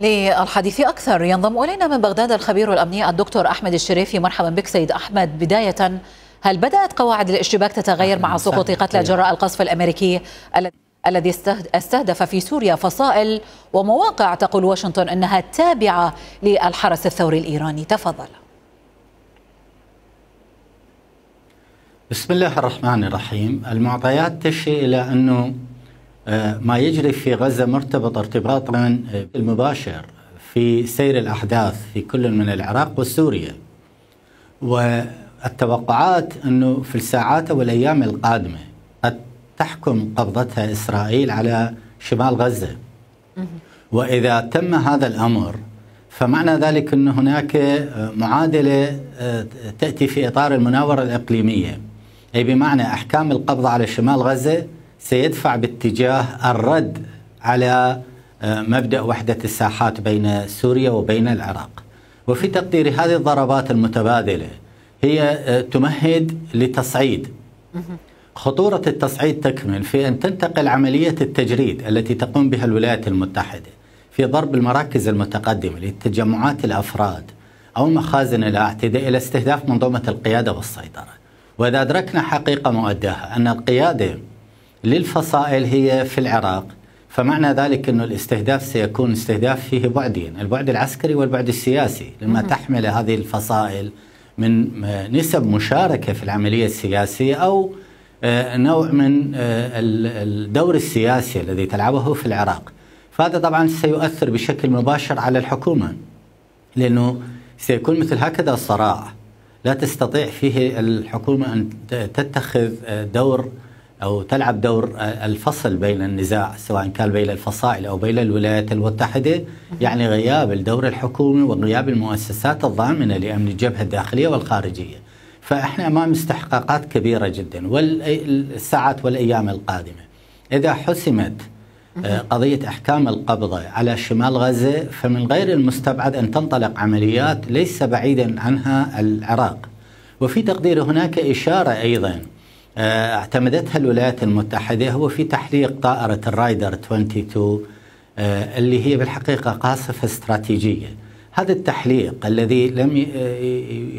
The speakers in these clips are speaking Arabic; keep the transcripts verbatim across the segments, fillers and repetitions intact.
للحديث أكثر ينضم إلينا من بغداد الخبير الأمني الدكتور أحمد الشريفي. مرحبا بك سيد أحمد. بداية، هل بدأت قواعد الاشتباك تتغير مع سقوط قتلى جراء القصف الأمريكي الذي استهدف في سوريا فصائل ومواقع تقول واشنطن أنها تابعة للحرس الثوري الإيراني؟ تفضل. بسم الله الرحمن الرحيم. المعطيات تشير إلى أنه ما يجري في غزة مرتبط ارتباطا المباشر في سير الأحداث في كل من العراق وسوريا، والتوقعات أنه في الساعات والأيام القادمة قد تحكم قبضتها إسرائيل على شمال غزة. وإذا تم هذا الأمر فمعنى ذلك أن هناك معادلة تأتي في إطار المناورة الإقليمية، أي بمعنى أحكام القبضة على شمال غزة سيدفع باتجاه الرد على مبدأ وحدة الساحات بين سوريا وبين العراق. وفي تقديري هذه الضربات المتبادلة هي تمهد لتصعيد خطورة التصعيد تكمن في أن تنتقل عملية التجريد التي تقوم بها الولايات المتحدة في ضرب المراكز المتقدمة لتجمعات الأفراد أو مخازن الأعتداء إلى استهداف منظومة القيادة والسيطرة. وإذا أدركنا حقيقة مؤداها أن القيادة للفصائل هي في العراق، فمعنى ذلك أن الاستهداف سيكون استهداف فيه بعدين، البعد العسكري والبعد السياسي، لما تحمل هذه الفصائل من نسب مشاركة في العملية السياسية أو نوع من الدور السياسي الذي تلعبه في العراق. فهذا طبعا سيؤثر بشكل مباشر على الحكومة، لأنه سيكون مثل هكذا الصراع لا تستطيع فيه الحكومة أن تتخذ دور أو تلعب دور الفصل بين النزاع، سواء كان بين الفصائل أو بين الولايات المتحدة. يعني غياب الدور الحكومي وغياب المؤسسات الضامنة لأمن الجبهة الداخلية والخارجية. فإحنا أمام استحقاقات كبيرة جدا والساعات والأيام القادمة. إذا حسمت قضية أحكام القبضة على شمال غزة فمن غير المستبعد أن تنطلق عمليات ليس بعيدا عنها العراق. وفي تقديري هناك إشارة أيضا اعتمدتها الولايات المتحدة هو في تحليق طائرة الرايدر اثنين وعشرين اللي هي بالحقيقة قاصفة استراتيجية. هذا التحليق الذي لم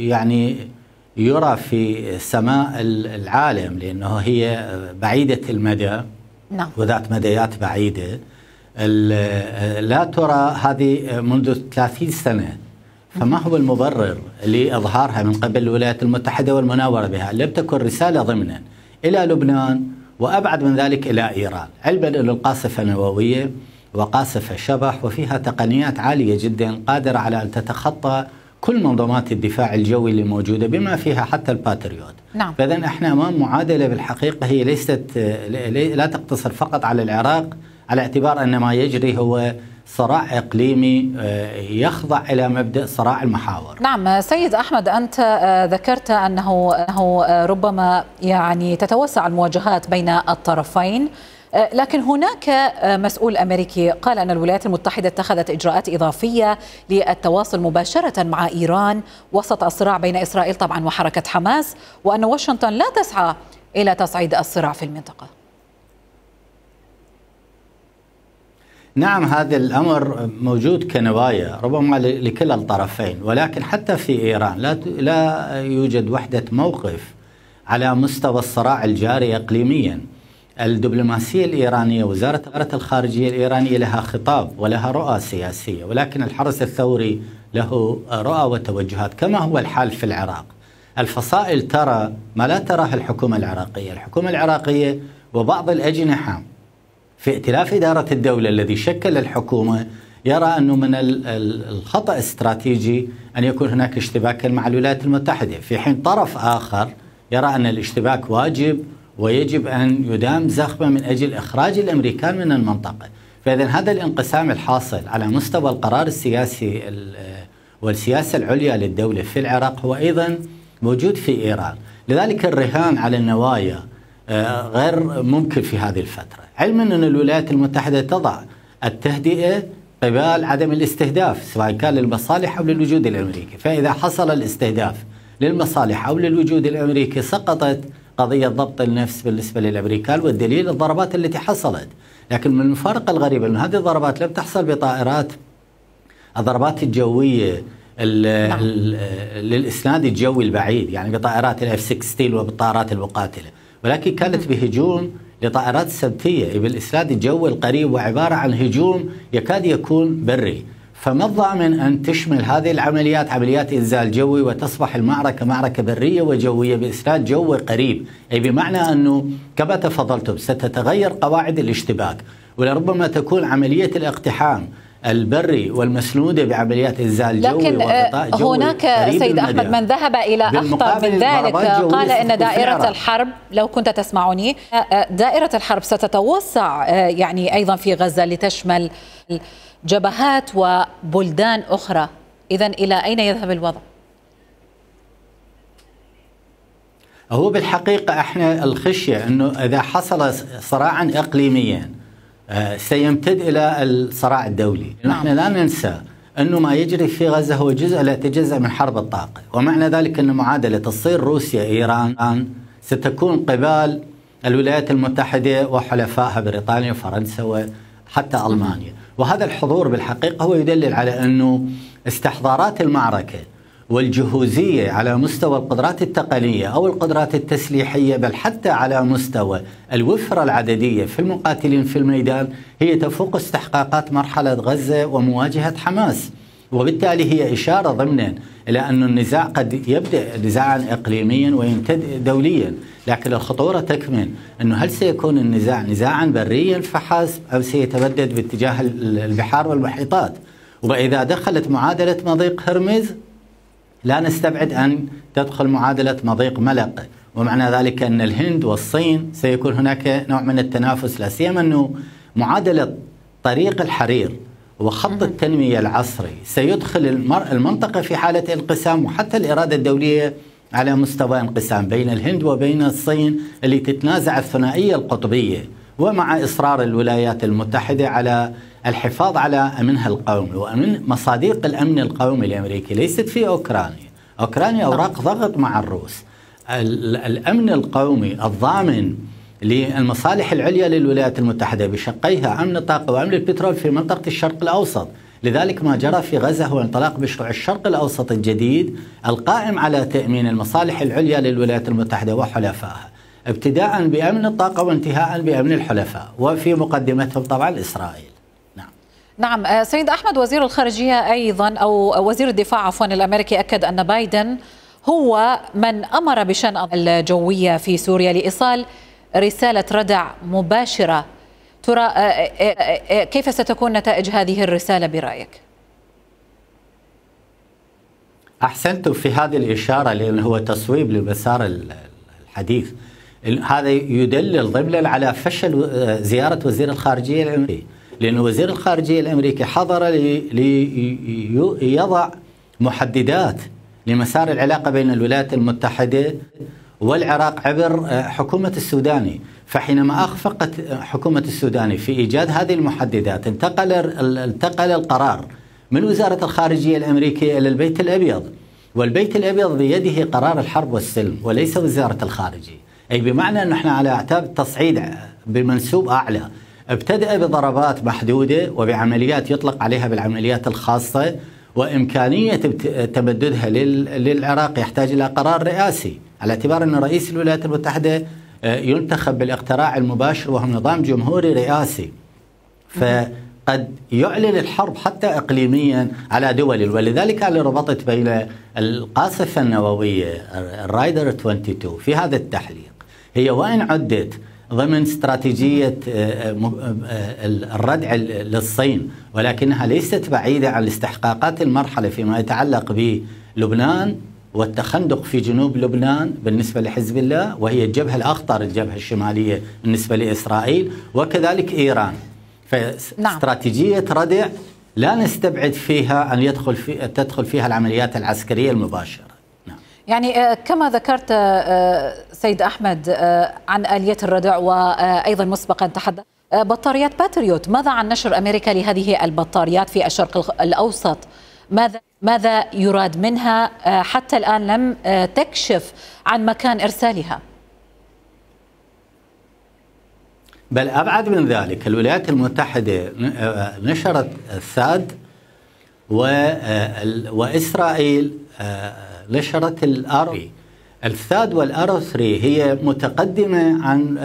يعني يرى في سماء العالم لأنه هي بعيدة المدى وذات مديات بعيدة لا ترى هذه منذ ثلاثين سنة. فما هو المبرر لإظهارها من قبل الولايات المتحدة والمناورة بها؟ لم تكن رسالة ضمنا إلى لبنان وأبعد من ذلك إلى إيران، علما أن القاصفة نووية وقاصفة شبح وفيها تقنيات عالية جدا قادرة على أن تتخطى كل منظومات الدفاع الجوي اللي موجودة بما فيها حتى الباتريوت. نعم. فإذن احنا امام معادلة بالحقيقة هي ليست لا تقتصر فقط على العراق، على اعتبار أن ما يجري هو صراع إقليمي يخضع إلى مبدأ صراع المحاور. نعم سيد أحمد، أنت ذكرت أنه ربما يعني تتوسع المواجهات بين الطرفين، لكن هناك مسؤول أمريكي قال أن الولايات المتحدة اتخذت إجراءات إضافية للتواصل مباشرة مع إيران وسط الصراع بين إسرائيل طبعا وحركة حماس، وأن واشنطن لا تسعى إلى تصعيد الصراع في المنطقة. نعم هذا الأمر موجود كنوايا ربما لكلا الطرفين، ولكن حتى في إيران لا لا يوجد وحدة موقف على مستوى الصراع الجاري إقليميا. الدبلوماسية الإيرانية وزارة الخارجية الإيرانية لها خطاب ولها رؤى سياسية، ولكن الحرس الثوري له رؤى وتوجهات كما هو الحال في العراق. الفصائل ترى ما لا تراه الحكومة العراقية، الحكومة العراقية وبعض الأجنحة في ائتلاف إدارة الدولة الذي شكل الحكومة يرى أنه من الخطأ الاستراتيجي أن يكون هناك اشتباكا مع الولايات المتحدة، في حين طرف آخر يرى أن الاشتباك واجب ويجب أن يدام زخمة من أجل إخراج الأمريكان من المنطقة. فإذا هذا الانقسام الحاصل على مستوى القرار السياسي والسياسة العليا للدولة في العراق هو أيضا موجود في إيران. لذلك الرهان على النوايا غير ممكن في هذه الفترة، علما أن الولايات المتحدة تضع التهدئة قبال عدم الاستهداف سواء كان للمصالح أو للوجود الأمريكي. فإذا حصل الاستهداف للمصالح أو للوجود الأمريكي سقطت قضية ضبط النفس بالنسبة للأمريكان، والدليل الضربات التي حصلت. لكن من الفرق الغريب أن هذه الضربات لم تحصل بطائرات الضربات الجويه للاسناد الجوي البعيد، يعني بطائرات الاف ستة عشر وبالطائرات المقاتله، ولكن كانت بهجوم لطائرات سبتيه بالاسناد الجوي القريب، وعباره عن هجوم يكاد يكون بري. فما الضامن ان تشمل هذه العمليات عمليات انزال جوي وتصبح المعركه معركه بريه وجويه باسناد جوي قريب، اي بمعنى انه كما تفضلتم ستتغير قواعد الاشتباك، ولربما تكون عمليه الاقتحام البري والمسنوده بعمليات انزال جوي وغطاء جوي. لكن هناك سيد احمد من ذهب الى اخطر من ذلك، قال ان دائره الحرب، لو كنت تسمعني، دائره الحرب ستتوسع يعني ايضا في غزه لتشمل جبهات وبلدان اخرى، اذا الى اين يذهب الوضع؟ هو بالحقيقه احنا الخشيه انه اذا حصل صراعا اقليميا سيمتد الى الصراع الدولي. نحن لا ننسى انه ما يجري في غزه هو جزء لا يتجزا من حرب الطاقه، ومعنى ذلك ان معادله تصير روسيا ايران ستكون قبال الولايات المتحده وحلفائها بريطانيا وفرنسا وحتى المانيا، وهذا الحضور بالحقيقه هو يدلل على انه استحضارات المعركه والجهوزية على مستوى القدرات التقنية أو القدرات التسليحية، بل حتى على مستوى الوفرة العددية في المقاتلين في الميدان، هي تفوق استحقاقات مرحلة غزة ومواجهة حماس. وبالتالي هي إشارة ضمنا إلى أن النزاع قد يبدأ نزاعا إقليميا ويمتد دوليا، لكن الخطورة تكمن أنه هل سيكون النزاع نزاعا بريا فحسب أو سيتبدد باتجاه البحار والمحيطات؟ وإذا دخلت معادلة مضيق هرمز لا نستبعد أن تدخل معادلة مضيق ملقة، ومعنى ذلك أن الهند والصين سيكون هناك نوع من التنافس، لا سيما أنه معادلة طريق الحرير وخط التنمية العصري سيدخل المنطقة في حالة انقسام، وحتى الإرادة الدولية على مستوى انقسام بين الهند وبين الصين اللي تتنازع الثنائية القطبية، ومع إصرار الولايات المتحدة على الحفاظ على أمنها القومي وأمن مصادق الأمن القومي الأمريكي، ليست في أوكرانيا. أوكرانيا أوراق ضغط مع الروس. الأمن القومي الضامن للمصالح العليا للولايات المتحدة بشقيها، أمن الطاقة وأمن البترول في منطقة الشرق الأوسط. لذلك ما جرى في غزة هو انطلاق مشروع الشرق الأوسط الجديد القائم على تأمين المصالح العليا للولايات المتحدة وحلفائها، ابتداء بأمن الطاقة وانتهاء بأمن الحلفاء، وفي مقدمتهم طبعا إسرائيل. نعم سيد أحمد، وزير الخارجية أيضا أو وزير الدفاع عفوا الأمريكي أكد أن بايدن هو من أمر بشن الجوية في سوريا لإيصال رسالة ردع مباشرة. ترى كيف ستكون نتائج هذه الرسالة برأيك؟ أحسنت في هذه الإشارة، لأنه هو تصويب لمسار الحديث. هذا يدلل ضمنا على فشل زيارة وزير الخارجية الأمريكي، لأن وزير الخارجية الأمريكي حضر ليضع محددات لمسار العلاقة بين الولايات المتحدة والعراق عبر حكومة السوداني، فحينما أخفقت حكومة السوداني في إيجاد هذه المحددات انتقل انتقل القرار من وزارة الخارجية الأمريكية إلى البيت الأبيض، والبيت الأبيض بيده قرار الحرب والسلم وليس وزارة الخارجية، أي بمعنى أن نحن على أعتاب التصعيد بمنسوب أعلى. ابتدأ بضربات محدودة وبعمليات يطلق عليها بالعمليات الخاصة، وإمكانية تمددها للعراق يحتاج إلى قرار رئاسي، على اعتبار أن رئيس الولايات المتحدة ينتخب بالاقتراع المباشر وهو نظام جمهوري رئاسي، فقد يعلن الحرب حتى إقليميا على دول. ولذلك أنا ربطت بين القاصفة النووية الرايدر اثنين وعشرين في هذا التحليق، هي وإن عدت ضمن استراتيجية الردع للصين، ولكنها ليست بعيدة عن استحقاقات المرحلة فيما يتعلق بلبنان والتخندق في جنوب لبنان بالنسبة لحزب الله، وهي الجبهة الأخطر، الجبهة الشمالية بالنسبة لإسرائيل، وكذلك إيران. فاستراتيجية ردع لا نستبعد فيها أن يدخل في تدخل فيها العمليات العسكرية المباشرة. يعني كما ذكرت سيد أحمد عن آلية الردع، وأيضا مسبقا تحدث بطاريات باتريوت، ماذا عن نشر أمريكا لهذه البطاريات في الشرق الأوسط؟ ماذا ماذا يراد منها؟ حتى الآن لم تكشف عن مكان إرسالها. بل أبعد من ذلك، الولايات المتحدة نشرت الثاد وإسرائيل نشرت الأري الثاد والأرو ثلاثة هي متقدمة عن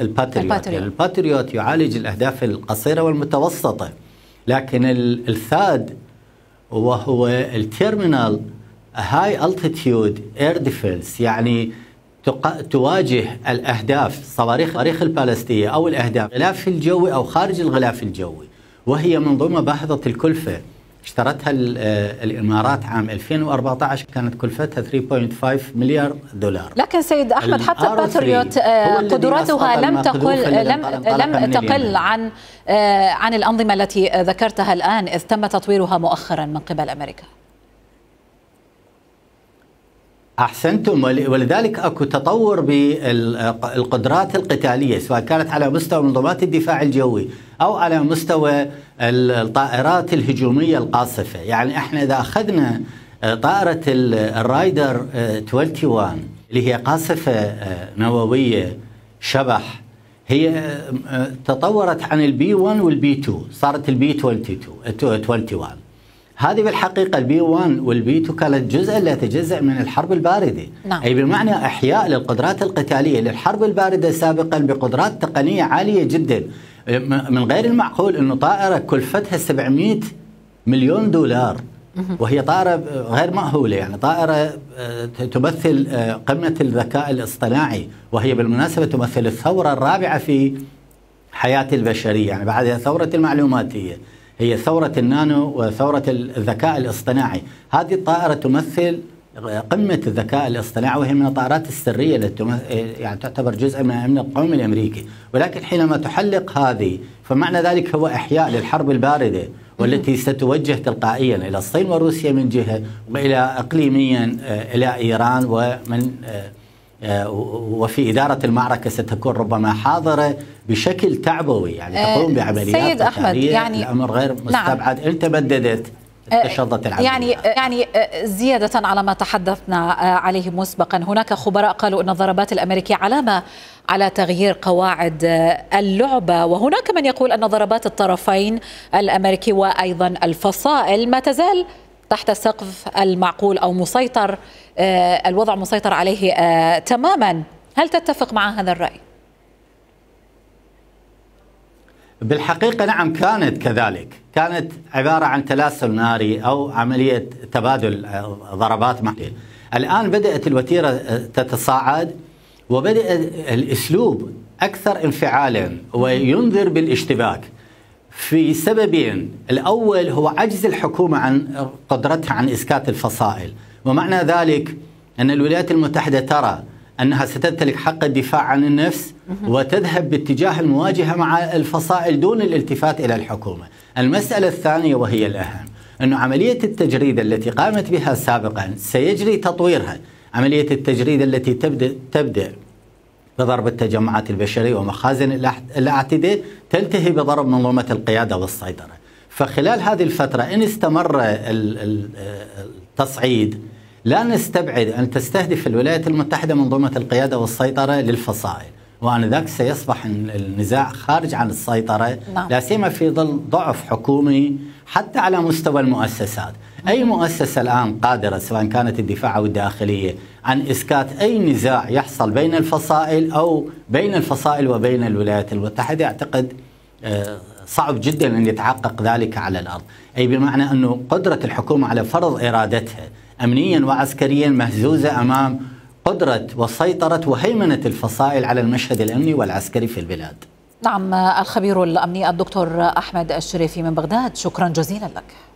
الباتريوت. الباتريوت. الباتريوت يعالج الأهداف القصيرة والمتوسطة، لكن الثاد وهو التيرمينال هاي التيتيود اير ديفنس، يعني تواجه الأهداف صواريخ الصواريخ البالستية أو الأهداف الغلاف الجوي أو خارج الغلاف الجوي، وهي منظومة باهظة الكلفة اشترتها الإمارات عام ألفين وأربعة عشر، كانت كلفتها ثلاثة فاصلة خمسة مليار دولار. لكن سيد أحمد حتى الباتريوت قدرتها لم تقل لم لم تقل عن عن الأنظمة التي ذكرتها الآن، إذ تم تطويرها مؤخرا من قبل أمريكا. أحسنتم، ولذلك أكو تطور بالقدرات القتالية سواء كانت على مستوى منظومات الدفاع الجوي أو على مستوى الطائرات الهجومية القاصفة. يعني احنا إذا أخذنا طائرة الرايدر واحد وعشرين اللي هي قاصفة نووية شبح، هي تطورت عن البي واحد والبي اثنين، صارت البي واحد وعشرين. هذه بالحقيقة البي واحد والبي اثنين كانت جزءا لا يتجزأ من الحرب الباردة. نعم. أي بمعنى إحياء للقدرات القتالية للحرب الباردة سابقا بقدرات تقنية عالية جدا. من غير المعقول أنه طائرة كلفتها سبعمئة مليون دولار وهي طائرة غير مأهولة، يعني طائرة تمثل قمة الذكاء الاصطناعي، وهي بالمناسبة تمثل الثورة الرابعة في حياة البشرية، يعني بعد الثورة المعلوماتية هي ثورة النانو وثورة الذكاء الاصطناعي. هذه الطائرة تمثل قمة الذكاء الاصطناعي، وهي من الطائرات السرية التي يعني تعتبر جزء من الأمن القومي الأمريكي، ولكن حينما تحلق هذه فمعنى ذلك هو إحياء للحرب الباردة والتي ستوجه تلقائيا إلى الصين وروسيا من جهة، وإلى إقليميا إلى إيران، ومن وفي إدارة المعركة ستكون ربما حاضرة بشكل تعبوي، يعني تقوم بعمليات سيد أحمد، يعني الأمر غير مستبعد. نعم. إن تمددت تشظت العملية. يعني يعني زيادة على ما تحدثنا عليه مسبقا، هناك خبراء قالوا أن الضربات الأمريكية علامة على تغيير قواعد اللعبة، وهناك من يقول أن ضربات الطرفين الأمريكي وأيضا الفصائل ما تزال تحت سقف المعقول أو مسيطر، الوضع مسيطر عليه تماما. هل تتفق مع هذا الرأي؟ بالحقيقة نعم، كانت كذلك، كانت عبارة عن تلاسل ناري أو عملية تبادل ضربات معقول. الآن بدأت الوتيرة تتصاعد، وبدأ الأسلوب أكثر انفعالا وينذر بالاشتباك في سببين. الأول هو عجز الحكومة عن قدرتها عن إسكات الفصائل، ومعنى ذلك أن الولايات المتحدة ترى أنها ستمتلك حق الدفاع عن النفس وتذهب باتجاه المواجهة مع الفصائل دون الالتفات إلى الحكومة. المسألة الثانية وهي الأهم، أن عملية التجريد التي قامت بها سابقا سيجري تطويرها. عملية التجريد التي تبدأ تبدأ بضرب التجمعات البشرية ومخازن الأعتداء تنتهي بضرب منظومة القيادة والسيطرة. فخلال هذه الفترة إن استمر التصعيد لا نستبعد أن تستهدف الولايات المتحدة منظومة القيادة والسيطرة للفصائل، وأن ذاك سيصبح النزاع خارج عن السيطرة. نعم. لا سيما في ظل ضعف حكومي حتى على مستوى المؤسسات. أي مؤسسة الآن قادرة سواء كانت الدفاع أو الداخلية عن إسكات أي نزاع يحصل بين الفصائل أو بين الفصائل وبين الولايات المتحدة، أعتقد صعب جدا أن يتحقق ذلك على الأرض. أي بمعنى أنه قدرة الحكومة على فرض إرادتها أمنيا وعسكريا مهزوزة أمام قدرة وسيطرة وهيمنة الفصائل على المشهد الأمني والعسكري في البلاد. نعم، الخبير الأمني الدكتور أحمد الشريفي من بغداد، شكرا جزيلا لك.